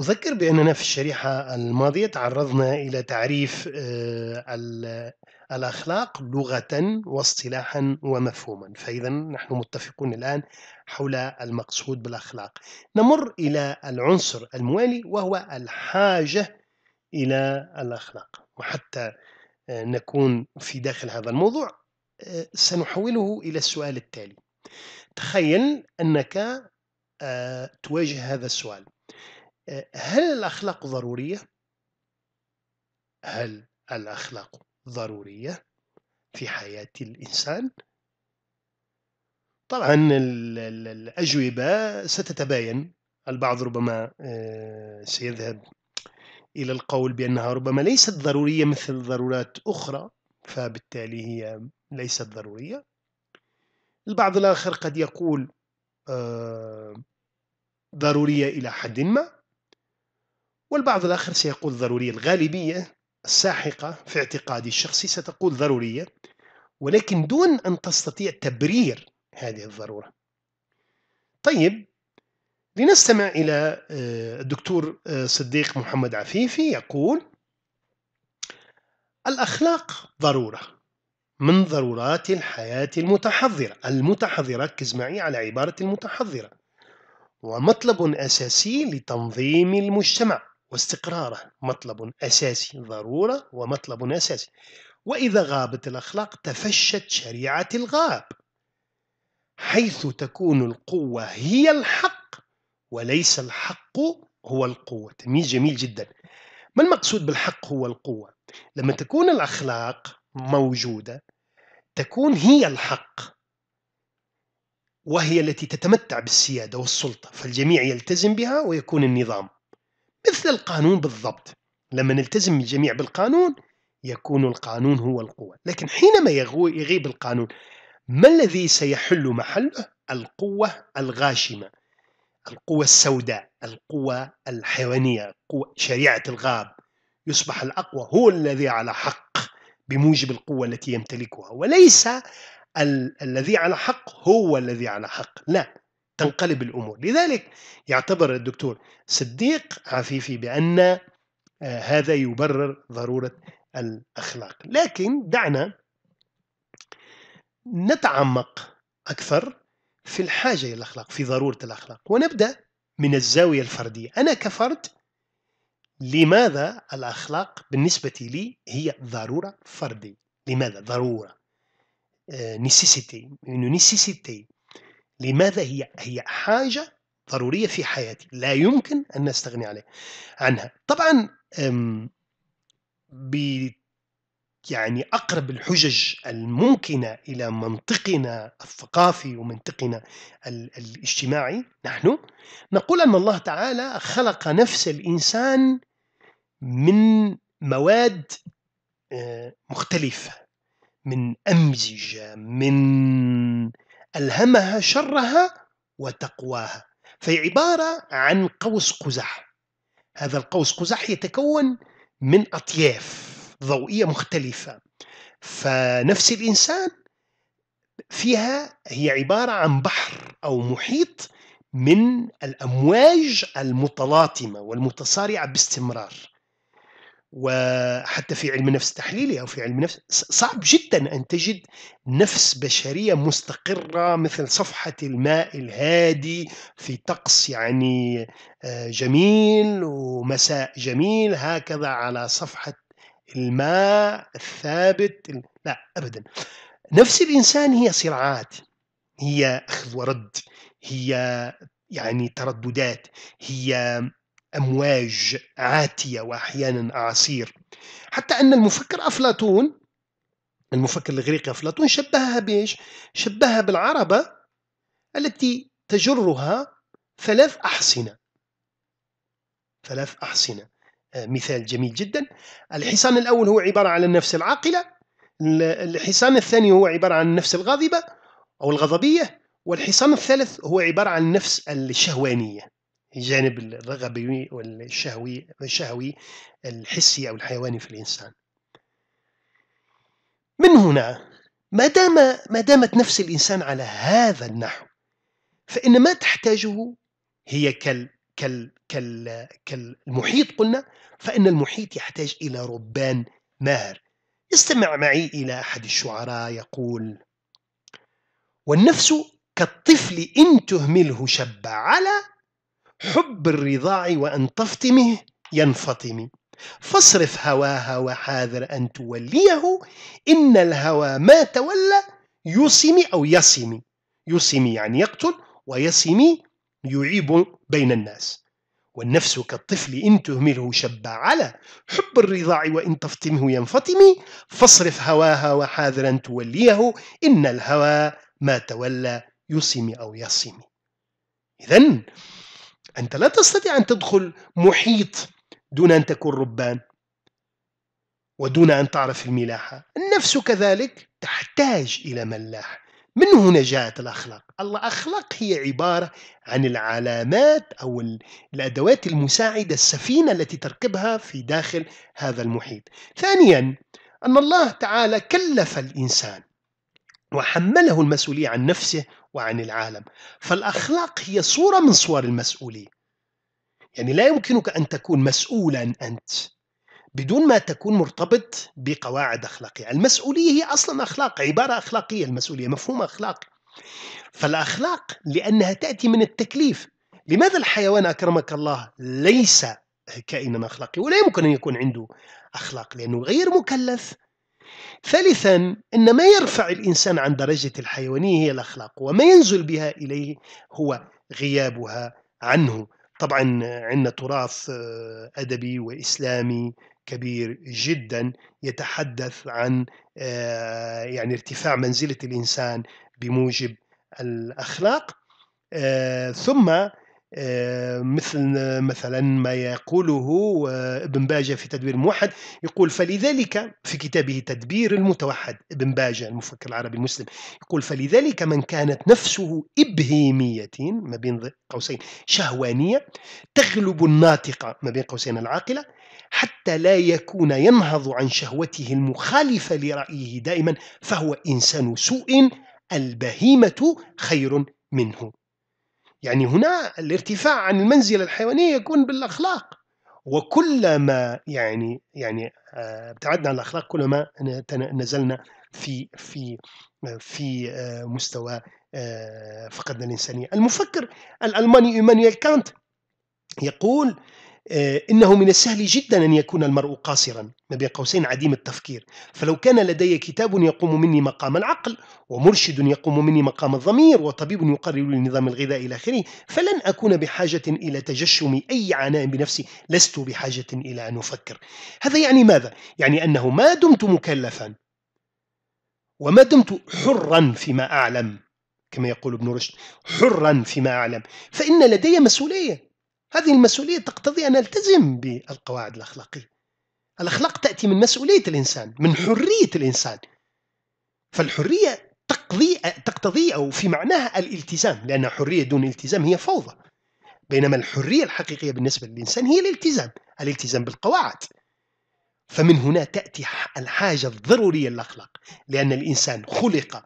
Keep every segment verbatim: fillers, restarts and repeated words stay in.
أذكر بأننا في الشريحة الماضية تعرضنا إلى تعريف آه، ال- الأخلاق لغة واصطلاحا ومفهوما، فإذا نحن متفقون الآن حول المقصود بالأخلاق. نمر إلى العنصر الموالي وهو الحاجة إلى الأخلاق، وحتى آه، نكون في داخل هذا الموضوع آه، سنحوله إلى السؤال التالي. تخيل أنك آه، تواجه هذا السؤال: هل الأخلاق ضرورية؟ هل الأخلاق ضرورية في حياة الإنسان؟ طبعا الأجوبة ستتباين، البعض ربما سيذهب إلى القول بأنها ربما ليست ضرورية مثل ضرورات أخرى، فبالتالي هي ليست ضرورية. البعض الآخر قد يقول ضرورية إلى حد ما، والبعض الآخر سيقول ضرورية. الغالبية الساحقة في اعتقادي الشخصي ستقول ضرورية، ولكن دون أن تستطيع تبرير هذه الضرورة. طيب، لنستمع إلى الدكتور صديق محمد عفيفي يقول: الأخلاق ضرورة من ضرورات الحياة المتحضرة. المتحضرة، ركز معي على عبارة المتحضرة، ومطلب أساسي لتنظيم المجتمع واستقراره. مطلب أساسي، ضرورة ومطلب أساسي. وإذا غابت الأخلاق تفشت شريعة الغاب، حيث تكون القوة هي الحق وليس الحق هو القوة. تمييز جميل جدا. ما المقصود بالحق هو القوة؟ لما تكون الأخلاق موجودة تكون هي الحق، وهي التي تتمتع بالسيادة والسلطة، فالجميع يلتزم بها ويكون النظام. مثل القانون بالضبط، لما نلتزم الجميع بالقانون يكون القانون هو القوة. لكن حينما يغيب القانون، ما الذي سيحل محله؟ القوة الغاشمة، القوة السوداء، القوة الحيوانية، قوة شريعة الغاب. يصبح الأقوى هو الذي على حق بموجب القوة التي يمتلكها، وليس ال- الذي على حق هو الذي على حق. لا، تنقلب الأمور. لذلك يعتبر الدكتور صديق عفيفي بأن آه هذا يبرر ضرورة الأخلاق. لكن دعنا نتعمق أكثر في الحاجة إلى الأخلاق، في ضرورة الأخلاق، ونبدأ من الزاوية الفردية. أنا كفرد، لماذا الأخلاق بالنسبة لي هي ضرورة فردية؟ لماذا ضرورة؟ necessity، إنه necessity. لماذا هي هي حاجة ضرورية في حياتي، لا يمكن أن نستغني عليها عنها. طبعا ب يعني أقرب الحجج الممكنة إلى منطقنا الثقافي ومنطقنا الاجتماعي، نحن نقول أن الله تعالى خلق نفس الإنسان من مواد مختلفة، من أمزجة، من ألهمها شرها وتقواها. فهي عبارة عن قوس قزح. هذا القوس قزح يتكون من أطياف ضوئية مختلفة، فنفس الإنسان فيها هي عبارة عن بحر أو محيط من الأمواج المتلاطمة والمتصارعة باستمرار. وحتى في علم النفس التحليلي أو في علم النفس صعب جدا أن تجد نفس بشرية مستقرة مثل صفحة الماء الهادي في طقس يعني جميل ومساء جميل، هكذا على صفحة الماء الثابت. لا أبدا، نفس الإنسان هي صراعات، هي أخذ ورد، هي يعني ترددات، هي أمواج عاتية وأحيانا أعاصير. حتى أن المفكر أفلاطون، المفكر الإغريقي أفلاطون، شبهها بإيش؟ شبهها بالعربة التي تجرها ثلاث أحصنة. ثلاث أحصنة، مثال جميل جدا. الحصان الأول هو عبارة عن النفس العاقلة، الحصان الثاني هو عبارة عن النفس الغاضبة أو الغضبية، والحصان الثالث هو عبارة عن النفس الشهوانية، الجانب الرغبي والشهوي والشهوي الحسي أو الحيواني في الإنسان. من هنا ما دام ما دامت نفس الإنسان على هذا النحو، فإن ما تحتاجه هي كال كال كالمحيط قلنا، فإن المحيط يحتاج إلى ربان ماهر. استمع معي إلى أحد الشعراء يقول: والنفس كالطفل إن تهمله شب على حب الرضاع وأن تفطمه ينفطم، فاصرف هواها وحاذر أن توليه، إن الهوى ما تولى يسم أو يسم. يسم يعني يقتل، ويسم يعيب بين الناس. والنفس كالطفل إن تهمله شب على حب الرضاع وإن تفطمه ينفطم، فاصرف هواها وحاذر أن توليه، إن الهوى ما تولى يسم أو يسم. إذن أنت لا تستطيع أن تدخل محيط دون أن تكون ربان ودون أن تعرف الملاحة. النفس كذلك تحتاج إلى ملاح. من هنا جاءت الأخلاق. الأخلاق هي عبارة عن العلامات أو الأدوات المساعدة، السفينة التي تركبها في داخل هذا المحيط. ثانيا، أن الله تعالى كلف الإنسان وحمله المسؤولية عن نفسه وعن العالم، فالأخلاق هي صورة من صور المسؤولية. يعني لا يمكنك أن تكون مسؤولا أنت بدون ما تكون مرتبط بقواعد أخلاقية. المسؤولية هي أصلا أخلاق، عبارة أخلاقية، المسؤولية مفهوم أخلاقي. فالأخلاق لأنها تأتي من التكليف. لماذا الحيوان أكرمك الله ليس كائنا أخلاقي ولا يمكن أن يكون عنده أخلاق؟ لأنه غير مكلف. ثالثا، إن ما يرفع الإنسان عن درجة الحيوانية هي الأخلاق، وما ينزل بها إليه هو غيابها عنه. طبعا عندنا تراث أدبي وإسلامي كبير جدا يتحدث عن يعني ارتفاع منزلة الإنسان بموجب الأخلاق. ثم مثل مثلا ما يقوله ابن باجة في تدبير الموحد، يقول: فلذلك في كتابه تدبير المتوحد، ابن باجة المفكر العربي المسلم، يقول: فلذلك من كانت نفسه إبهيمية ما بين قوسين شهوانية تغلب الناطقة ما بين قوسين العاقلة، حتى لا يكون ينهض عن شهوته المخالفة لرأيه دائما، فهو إنسان سوء، البهيمة خير منه. يعني هنا الارتفاع عن المنزلة الحيوانية يكون بالأخلاق، وكلما يعني يعني ابتعدنا عن الأخلاق كلما نزلنا في في في مستوى فقدنا الإنسانية. المفكر الألماني إيمانويل كانت يقول: إنه من السهل جدا أن يكون المرء قاصرا ما بين قوسين عديم التفكير، فلو كان لدي كتاب يقوم مني مقام العقل، ومرشد يقوم مني مقام الضمير، وطبيب يقرر النظام الغذائي إلى آخره، فلن أكون بحاجة إلى تجشم أي عناء بنفسي، لست بحاجة إلى أن أفكر. هذا يعني ماذا؟ يعني أنه ما دمت مكلفا وما دمت حرا فيما أعلم، كما يقول ابن رشد، حرا فيما أعلم، فإن لدي مسؤولية. هذه المسؤولية تقتضي أن ألتزم بالقواعد الأخلاقية. الأخلاق تأتي من مسؤولية الإنسان، من حرية الإنسان، فالحرية تقضي, تقتضي أو في معناها الالتزام، لأن حرية دون التزام هي فوضى، بينما الحرية الحقيقية بالنسبة للإنسان هي الالتزام، الالتزام بالقواعد. فمن هنا تأتي الحاجة الضرورية للأخلاق، لأن الإنسان خلق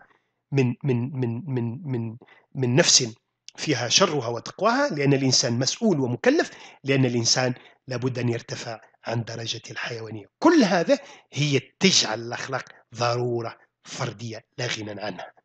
من, من, من, من, من, من نفس فيها شرها وتقواها، لأن الإنسان مسؤول ومكلف، لأن الإنسان لابد أن يرتفع عن درجة الحيوانية. كل هذا هي تجعل الأخلاق ضرورة فردية لا غنى عنها.